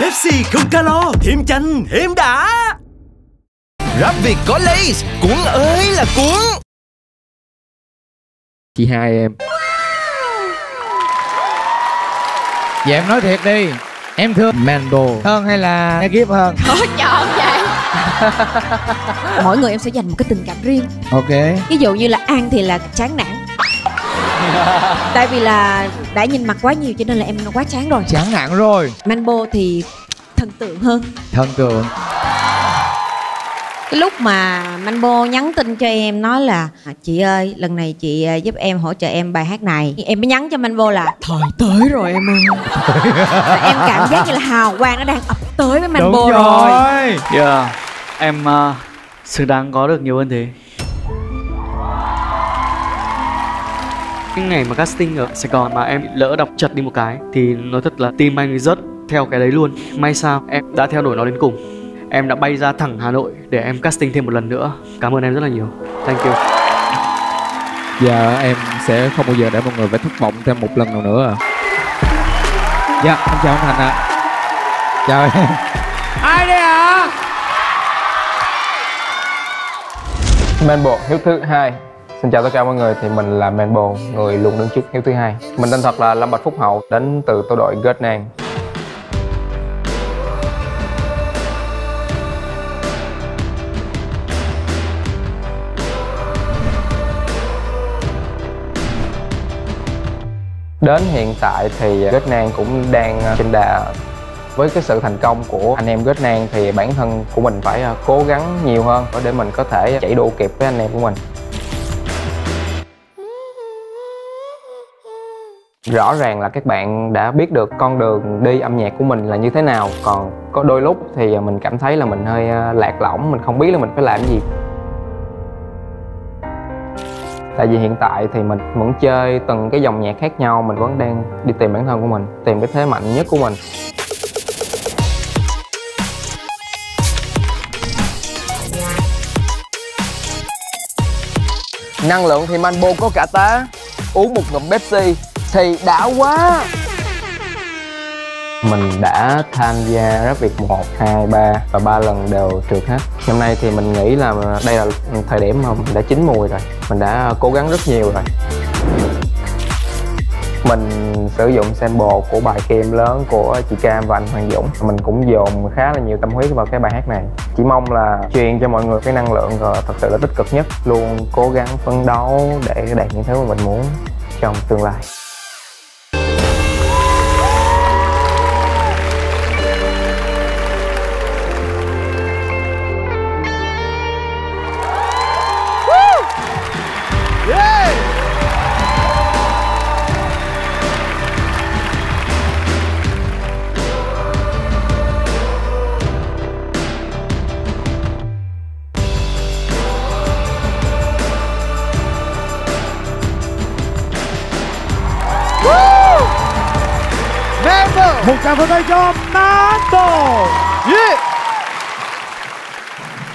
Pepsi không calo, thêm chanh, thêm đã. Rap Việt có Lays, cuốn ơi là cuốn. Chị hai em. Vậy em nói thiệt đi, em thương Manbo hơn hay là Nagib hơn? Khó chọn vậy. Mỗi người em sẽ dành một cái tình cảm riêng. Ok. Ví dụ như là An thì là chán nản. Tại vì là đã nhìn mặt quá nhiều cho nên là em quá chán rồi. Chán nản rồi. Manbo thì thần tượng hơn. Thần tượng. Cái lúc mà Manbo nhắn tin cho em nói là chị ơi, lần này chị giúp em, hỗ trợ em bài hát này, em mới nhắn cho Manbo là thời tới rồi em ơi. Em cảm giác như là hào quang nó đang ập tới với Manbo. Đúng rồi. Yeah. Em xứng đáng có được nhiều hơn thế. Cái ngày mà casting ở Sài Gòn mà em lỡ đọc chật đi một cái thì nói thật là tim anh rớt theo cái đấy luôn. May sao em đã theo đuổi nó đến cùng. Em đã bay ra thẳng Hà Nội để em casting thêm một lần nữa. Cảm ơn em rất là nhiều. Thank you. Dạ em sẽ không bao giờ để mọi người phải thất vọng thêm một lần nào nữa. Dạ em chào anh Thành ạ. Chào em. Ai đây ạ? Manbo hiếu thứ hai. Xin chào tất cả mọi người, thì mình là Manbo, người luôn đứng trước hiếu thứ hai. Mình tên thật là Lâm Bạch Phúc Hậu, đến từ tổ đội Gerdnang. Đến hiện tại thì Gerdnang cũng đang trên đà. Với cái sự thành công của anh em Gerdnang thì bản thân của mình phải cố gắng nhiều hơn để mình có thể chạy đua kịp với anh em của mình. Rõ ràng là các bạn đã biết được con đường đi âm nhạc của mình là như thế nào. Còn có đôi lúc thì mình cảm thấy là mình hơi lạc lõng, mình không biết là mình phải làm gì. Tại vì hiện tại thì mình vẫn chơi từng cái dòng nhạc khác nhau, mình vẫn đang đi tìm bản thân của mình, tìm cái thế mạnh nhất của mình. Năng lượng thì Manbo có cả tá, uống một ngụm Pepsi thì đã quá. Mình đã tham gia Rap Việt 1, 2, 3 và 3 lần đều trượt hết. Hôm nay thì mình nghĩ là đây là thời điểm mà mình đã chín mùi rồi. Mình đã cố gắng rất nhiều rồi. Mình sử dụng sample của bài Kem lớn của chị Cam và anh Hoàng Dũng. Mình cũng dồn khá là nhiều tâm huyết vào cái bài hát này. Chỉ mong là truyền cho mọi người cái năng lượng thật sự là tích cực nhất. Luôn cố gắng phấn đấu để đạt những thứ mà mình muốn trong tương lai. Một tràng pháo tay cho Manbo. Yeah.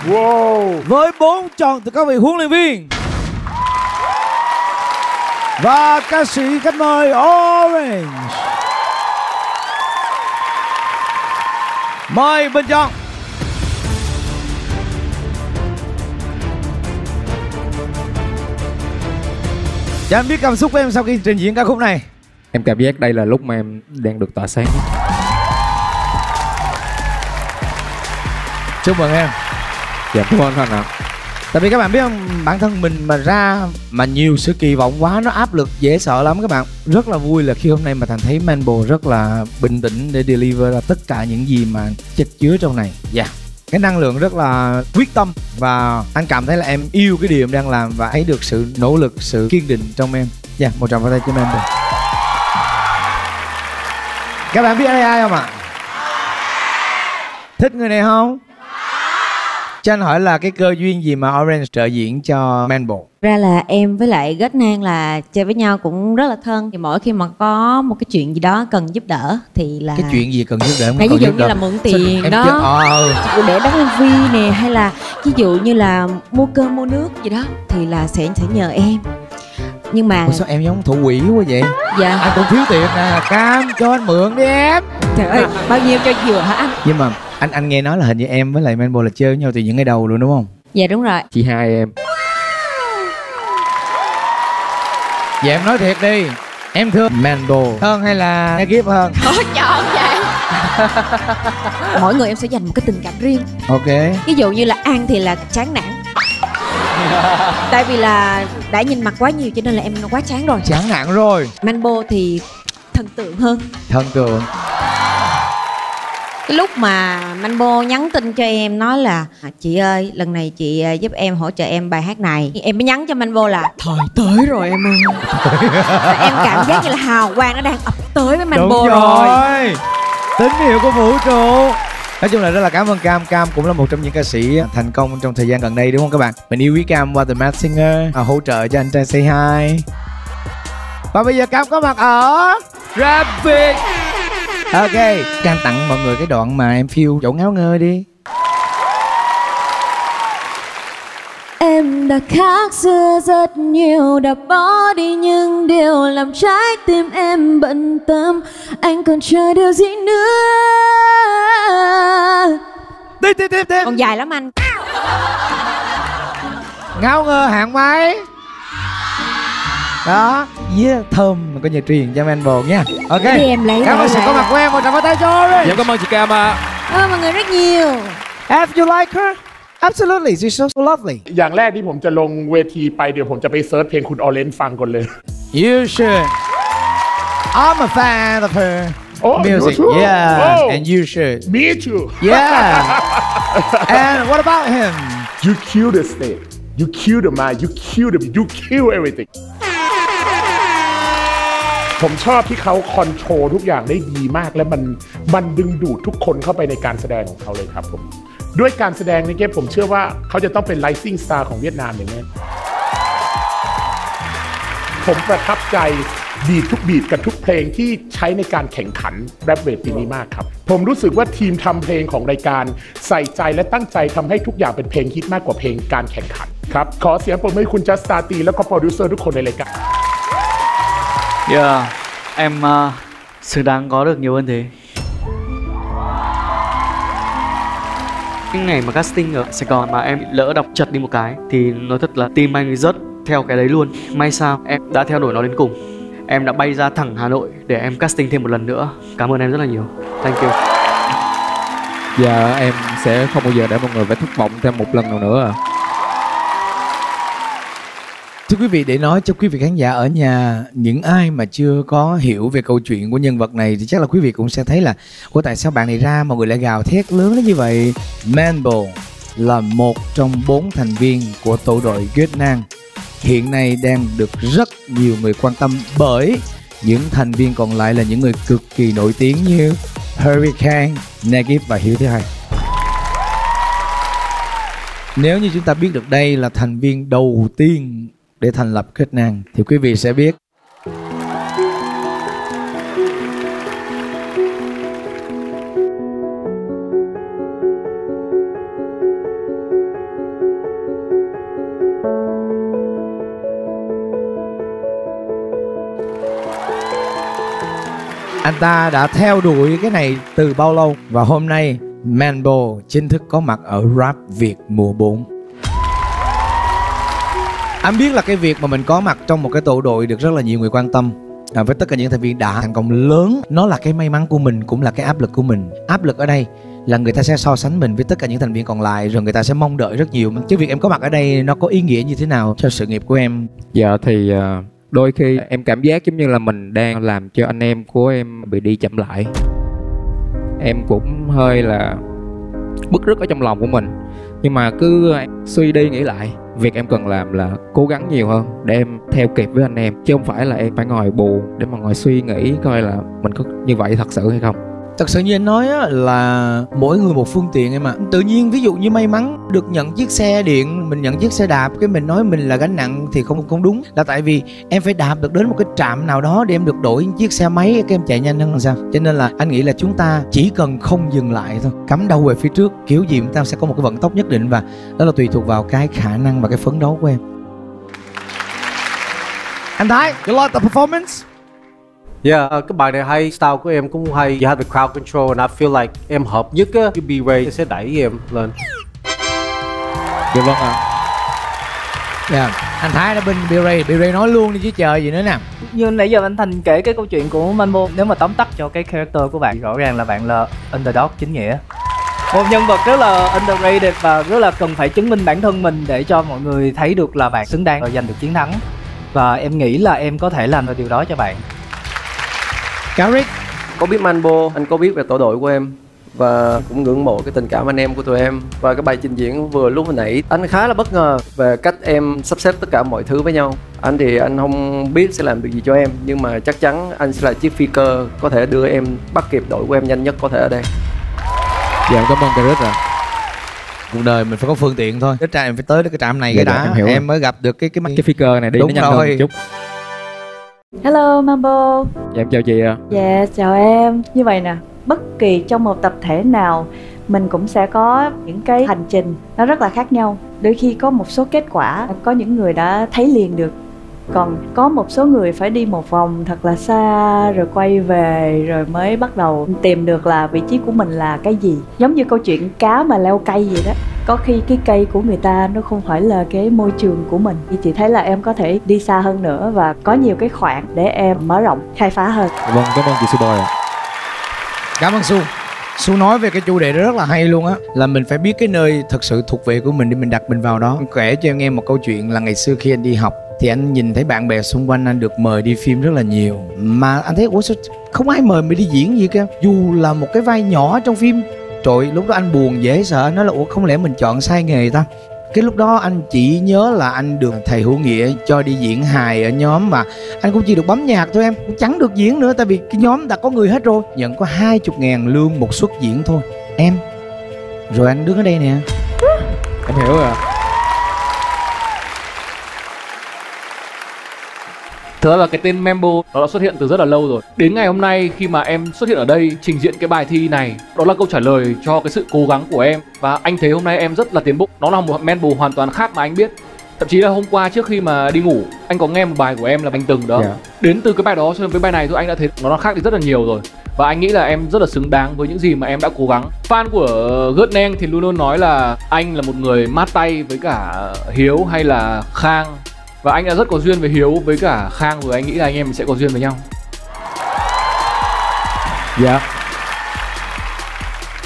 Wow. Với 4 chọn từ các vị huấn luyện viên và ca sĩ khách mời Orange, mời bình chọn. Dạ, anh biết cảm xúc của em sau khi trình diễn ca khúc này. Em cảm giác đây là lúc mà em đang được tỏa sáng. Chúc mừng em. Dạ, cảm ơn Thành ạ. Tại vì các bạn biết không, bản thân mình mà ra mà nhiều sự kỳ vọng quá, nó áp lực dễ sợ lắm các bạn. Rất là vui là khi hôm nay mà Thành thấy Manbo rất là bình tĩnh để deliver ra tất cả những gì mà chất chứa trong này. Dạ. Cái năng lượng rất là quyết tâm, và anh cảm thấy là em yêu cái điều em đang làm và thấy được sự nỗ lực, sự kiên định trong em. Dạ, một tràng pháo tay cho Manbo. Các bạn biết ai không ạ? Thích người này không? Cho anh hỏi là cái cơ duyên gì mà Orange trợ diễn cho Manbo? Ra là em với lại Gerdnang là chơi với nhau cũng rất là thân. Thì mỗi khi mà có một cái chuyện gì đó cần giúp đỡ thì là... Cái chuyện gì cần giúp đỡ? Ví dụ như là mượn tiền đó, để đóng MV nè, hay là ví dụ như là mua cơm mua nước gì đó thì là sẽ nhờ em. Nhưng mà... Ủa sao em giống thủ quỷ quá vậy? Dạ. Anh cũng thiếu tiền nè. Cam cho anh mượn đi em. Trời ơi, bao nhiêu cho vừa hả anh? Nhưng mà anh nghe nói là hình như em với lại Manbo là chơi với nhau từ những ngày đầu luôn đúng không? Dạ đúng rồi. Chị hai em. Dạ em nói thiệt đi, em thương Manbo hơn hay là Nagib hơn? Khó chọn vậy. Mỗi người em sẽ dành một cái tình cảm riêng. Ok. Ví dụ như là An thì là chán nản. Tại vì là đã nhìn mặt quá nhiều cho nên là em quá chán rồi. Chán nản rồi. Manbo thì thần tượng hơn. Thần tượng. Cái lúc mà Manbo nhắn tin cho em nói là chị ơi, lần này chị giúp em, hỗ trợ em bài hát này, em mới nhắn cho Manbo là thời tới rồi em ơi. Em cảm giác như là hào quang nó đang ập tới với Manbo rồi. Tín hiệu của vũ trụ. Nói chung là rất là cảm ơn Cam. Cam cũng là một trong những ca sĩ thành công trong thời gian gần đây đúng không các bạn? Mình yêu quý Cam qua The Mad Singer, hỗ trợ cho Anh Trai Say Hi. Và bây giờ Cam có mặt ở Rap Việt. Ok, Cam tặng mọi người cái đoạn mà em phiêu chỗ ngáo ngơ đi. Em đã khác xưa rất nhiều, đã bỏ đi những điều làm trái tim em bận tâm. Anh còn chờ điều gì nữa? Tiếp. Còn dài lắm anh. Ngáo ngơ hạng máy. Đó, yeah, thơm, mình có nhà truyền cho Manbo nha. Ok, cảm ơn sự có mặt của em, một tràng pháo tay cho Orange. Dạ, cảm ơn chị Cam ạ. Cảm ơn mọi người rất nhiều. If you like her? Absolutely, she's so lovely. อย่างแรกที่ผมจะลงเวทีไปเดี๋ยวผมจะไปเซิร์ชเพลงคุณ Orange ฟังก่อนเลย You should. I'm a fan of her music. Yeah, and you should. Me too. Yeah. And what about him? You kill the stage. You kill the mind. You kill the. You kill everything. ผมชอบที่เขาคอนโทรลทุกอย่างได้ดีมากและมันดึงดูดทุกคนเข้าไปในการแสดงของเขาเลยครับผมด้วยการแสดงในเกมผมเชื่อว่าเขาจะต้องเป็น rising star ของเวียดนามอย่างแน่ผมประทับใจบีททุกบีทกับทุกเพลงที่ใช้ในการแข่งขันแรปเวทปีนี้มากครับผมรู้สึกว่าทีมทำเพลงของรายการใส่ใจและตั้งใจทำให้ทุกอย่างเป็นเพลงฮิตมากกว่าเพลงการแข่งขันครับขอเสียงปรบมือให้คุณจัสตาตีและก็โปรดิวเซอร์ทุกคนในรายการem xứng đáng có được nhiều hơn thế. Những ngày mà casting ở Sài Gòn mà em lỡ đọc chật đi một cái thì nói thật là tim anh rớt theo cái đấy luôn. May sao em đã theo đuổi nó đến cùng. Em đã bay ra thẳng Hà Nội để em casting thêm một lần nữa. Cảm ơn em rất là nhiều. Thank you. Dạ em sẽ không bao giờ để mọi người phải thất vọng thêm một lần nào nữa. Thưa quý vị, để nói cho quý vị khán giả ở nhà, những ai mà chưa có hiểu về câu chuyện của nhân vật này thì chắc là quý vị cũng sẽ thấy là ủa tại sao bạn này ra mọi người lại gào thét lớn đến như vậy. Manbo là một trong 4 thành viên của tổ đội Gerdnang, hiện nay đang được rất nhiều người quan tâm bởi những thành viên còn lại là những người cực kỳ nổi tiếng như Hurricane, Nagib và HIEUTHUHAI. Nếu như chúng ta biết được đây là thành viên đầu tiên để thành lập Gerdnang thì quý vị sẽ biết anh ta đã theo đuổi cái này từ bao lâu. Và hôm nay Manbo chính thức có mặt ở Rap Việt mùa 4. Anh biết là cái việc mà mình có mặt trong một cái tổ đội được rất là nhiều người quan tâm với tất cả những thành viên đã thành công lớn, nó là cái may mắn của mình, cũng là cái áp lực của mình. Áp lực ở đây là người ta sẽ so sánh mình với tất cả những thành viên còn lại, rồi người ta sẽ mong đợi rất nhiều. Chứ việc em có mặt ở đây nó có ý nghĩa như thế nào cho sự nghiệp của em? Dạ thì đôi khi em cảm giác giống như là mình đang làm cho anh em của em bị đi chậm lại. Em cũng hơi là bức rứt ở trong lòng của mình. Nhưng mà cứ suy đi nghĩ lại, việc em cần làm là cố gắng nhiều hơn để em theo kịp với anh em, chứ không phải là em phải ngồi buồn để mà ngồi suy nghĩ coi là mình có như vậy thật sự hay không. Thật sự như anh nói á, là mỗi người một phương tiện em ạ. Tự nhiên ví dụ như may mắn được nhận chiếc xe điện, mình nhận chiếc xe đạp, cái mình nói mình là gánh nặng thì không đúng. Là tại vì em phải đạp được đến một cái trạm nào đó để em được đổi chiếc xe máy, cái em chạy nhanh hơn làm sao. Cho nên là anh nghĩ là chúng ta chỉ cần không dừng lại thôi, cắm đầu về phía trước, kiểu gì chúng ta sẽ có một cái vận tốc nhất định. Và đó là tùy thuộc vào cái khả năng và cái phấn đấu của em. Anh Thái, you like the performance? Yeah, cái bài này hay, style của em cũng hay. You have the crowd control and I feel like em hợp nhất á. B Ray sẽ đẩy em lên. Dạ vâng ạ. Dạ, anh Thái đã bên B Ray nói luôn đi chứ chờ gì nữa nè. Như nãy giờ anh Thành kể cái câu chuyện của Manbo, nếu mà tóm tắt cho cái character của bạn, rõ ràng là bạn là underdog chính nghĩa. Một nhân vật rất là underrated và rất là cần phải chứng minh bản thân mình để cho mọi người thấy được là bạn xứng đáng và giành được chiến thắng. Và em nghĩ là em có thể làm được điều đó cho bạn. Karik, có biết Manbo, anh có biết về tổ đội của em và cũng ngưỡng mộ cái tình cảm anh em của tụi em. Và cái bài trình diễn vừa lúc hồi nãy, anh khá là bất ngờ về cách em sắp xếp tất cả mọi thứ với nhau. Anh thì anh không biết sẽ làm được gì cho em, nhưng mà chắc chắn anh sẽ là chiếc phi cơ có thể đưa em bắt kịp đội của em nhanh nhất có thể ở đây. Dạ, cảm ơn Karik ạ. Cuộc đời mình phải có phương tiện thôi. Ít ra em phải tới cái trạm này cái đã, em mới gặp được cái phi cơ này đi nó nhanh hơn một chút. Hello Mambo. Dạ em chào chị ạ. Dạ chào em. Như vậy nè, bất kỳ trong một tập thể nào mình cũng sẽ có những cái hành trình nó rất là khác nhau. Đôi khi có một số kết quả, có những người đã thấy liền được, còn có một số người phải đi một vòng thật là xa rồi quay về rồi mới bắt đầu tìm được là vị trí của mình là cái gì. Giống như câu chuyện cá mà leo cây vậy đó, có khi cái cây của người ta nó không phải là cái môi trường của mình. Thì chị thấy là em có thể đi xa hơn nữa và có nhiều cái khoảng để em mở rộng, khai phá hơn. Vâng, cảm ơn chị Su Boy. Cảm ơn Su. Su nói về cái chủ đề đó rất là hay luôn á, là mình phải biết cái nơi thật sự thuộc về của mình để mình đặt mình vào đó. Anh kể cho em nghe một câu chuyện là ngày xưa khi anh đi học thì anh nhìn thấy bạn bè xung quanh anh được mời đi phim rất là nhiều, mà anh thấy ủa sao không ai mời mình đi diễn gì cả, dù là một cái vai nhỏ trong phim. Trời, lúc đó anh buồn dễ sợ, nói là ủa không lẽ mình chọn sai nghề ta. Cái lúc đó anh chỉ nhớ là anh được thầy Hữu Nghĩa cho đi diễn hài ở nhóm, mà anh cũng chỉ được bấm nhạc thôi, em cũng chẳng được diễn nữa tại vì cái nhóm đã có người hết rồi. Nhận có 20.000 lương một suất diễn thôi em. Rồi anh đứng ở đây nè. Em hiểu rồi. Thật ra là cái tên Manbo nó đã xuất hiện từ rất là lâu rồi. Đến ngày hôm nay khi mà em xuất hiện ở đây trình diễn cái bài thi này, đó là câu trả lời cho cái sự cố gắng của em. Và anh thấy hôm nay em rất là tiến bộ. Nó là một Manbo hoàn toàn khác mà anh biết. Thậm chí là hôm qua trước khi mà đi ngủ, anh có nghe một bài của em là Anh Từng đó. Đến từ cái bài đó cho đến cái bài này thôi, anh đã thấy nó khác đi rất là nhiều rồi. Và anh nghĩ là em rất là xứng đáng với những gì mà em đã cố gắng. Fan của Gerdnang thì luôn luôn nói là anh là một người mát tay với cả Hiếu hay là Khang. Và anh đã rất có duyên với Hiếu với cả Khang rồi, anh nghĩ là anh em sẽ có duyên với nhau. Dạ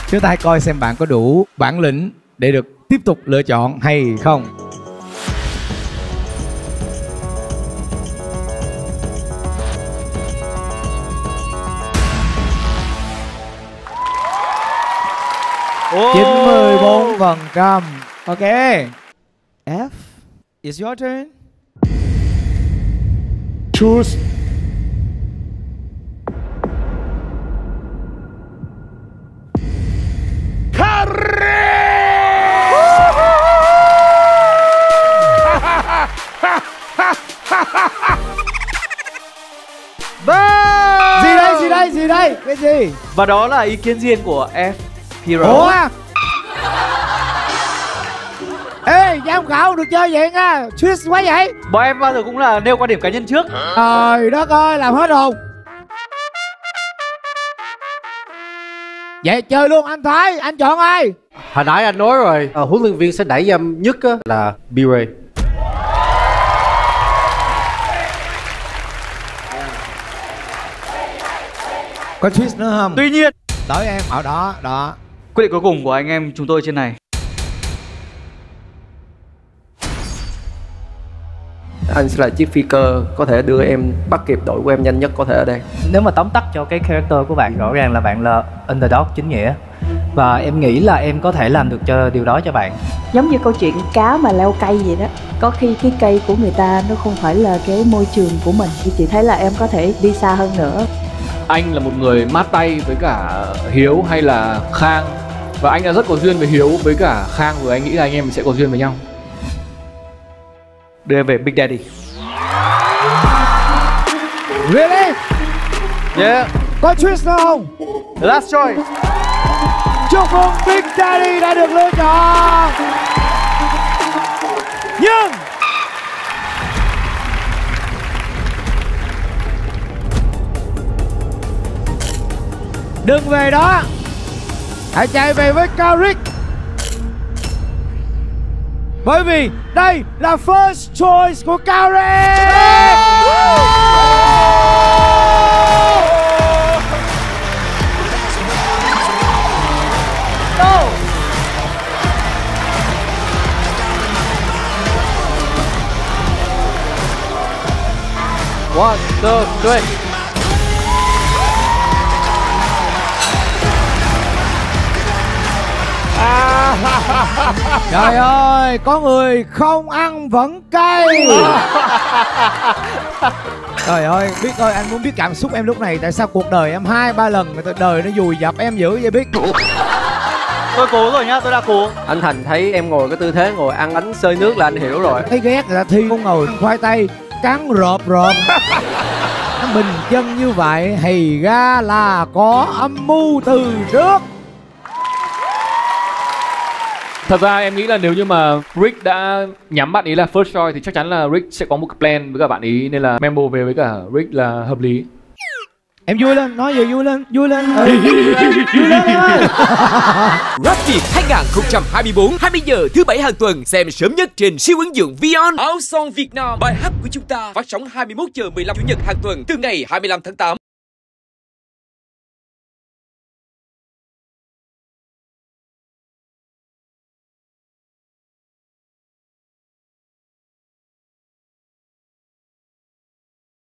Chúng ta hãy coi xem bạn có đủ bản lĩnh để được tiếp tục lựa chọn hay không. Oh. 94%. Ok. F, it's your turn. Choose. Karik! Gì đây? Cái gì? Và đó là ý kiến riêng của F.Hero. Ê, giám khảo được chơi vậy nha, twist quá vậy. Bọn em bao giờ cũng là nêu quan điểm cá nhân trước. Trời đất ơi, làm hết hồn. Vậy chơi luôn anh Thái, anh chọn ai? Hồi nãy anh nói rồi, huấn luyện viên sẽ đẩy em nhất là B Ray. Có twist nữa không? Tuy nhiên, tới em ở đó, đó. Quyết định cuối cùng của anh em chúng tôi trên này. Anh sẽ là chiếc phi cơ có thể đưa em bắt kịp đội của em nhanh nhất có thể ở đây. Nếu mà tóm tắt cho cái character của bạn, rõ ràng là bạn là underdog chính nghĩa. Và em nghĩ là em có thể làm được cho điều đó cho bạn. Giống như câu chuyện cá mà leo cây vậy đó, có khi cái cây của người ta nó không phải là cái môi trường của mình. Thì chị thấy là em có thể đi xa hơn nữa. Anh là một người mát tay với cả Hiếu hay là Khang. Và anh đã rất có duyên với Hiếu với cả Khang rồi, anh nghĩ là anh em sẽ có duyên với nhau. Đưa về Big Daddy. Really? Yeah. Có twist nào không? Last choice. Chúc mừng Big Daddy đã được lựa chọn. Nhưng Đừng về đó, hãy chạy về với Karik, bởi vì đây là first choice của Karik. One, two, three. Trời ơi, có người không ăn vẫn cay. Trời ơi, biết ơi, anh muốn biết cảm xúc em lúc này. Tại sao cuộc đời em 2-3 lần người ta đời nó vùi dập em dữ vậy biết. Tôi cố rồi nhá, tôi đã cố. Anh Thành thấy em ngồi cái tư thế ngồi ăn bánh xơi nước là anh hiểu rồi. Thấy ghét là Thi con ngồi khoai tây cắn rộp rộp. Bình chân như vậy thì ra là có âm mưu từ trước. Thật ra em nghĩ là nếu như mà Rick đã nhắm bạn ý là first choice thì chắc chắn là Rick sẽ có một plan với cả bạn ý, nên là Manbo về với cả Rick là hợp lý. Em vui lên, nói về vui lên, vui lên. Ừ, vui lên. Rap Việt 2024, 20 giờ thứ Bảy hàng tuần, xem sớm nhất trên siêu ứng dụng Vion. Áo son Việt Nam, bài hát của chúng ta, phát sóng 21 giờ 15 chủ nhật hàng tuần từ ngày 25 tháng 8.